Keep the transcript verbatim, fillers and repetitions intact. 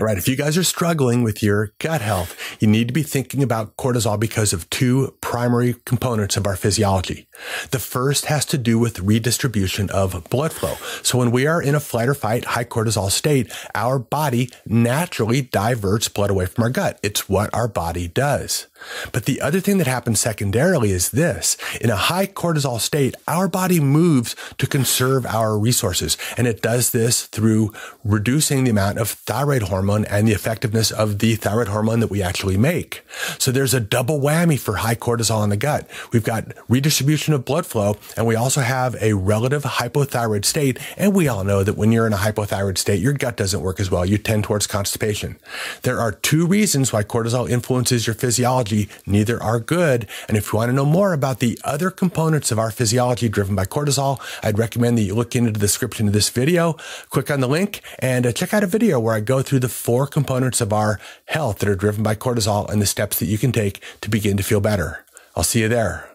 All right, if you guys are struggling with your gut health, you need to be thinking about cortisol because of two primary components of our physiology. The first has to do with redistribution of blood flow. So when we are in a flight or fight, high cortisol state, our body naturally diverts blood away from our gut. It's what our body does. But the other thing that happens secondarily is this. In a high cortisol state, our body moves to conserve our resources, and it does this through reducing the amount of thyroid hormone and the effectiveness of the thyroid hormone that we actually make. So there's a double whammy for high cortisol in the gut. We've got redistribution of blood flow, and we also have a relative hypothyroid state, and we all know that when you're in a hypothyroid state, your gut doesn't work as well. You tend towards constipation. There are two reasons why cortisol influences your physiology. Neither are good. And if you want to know more about the other components of our physiology driven by cortisol, I'd recommend that you look into the description of this video, click on the link, and check out a video where I go through the four components of our health that are driven by cortisol and the steps that you can take to begin to feel better. I'll see you there.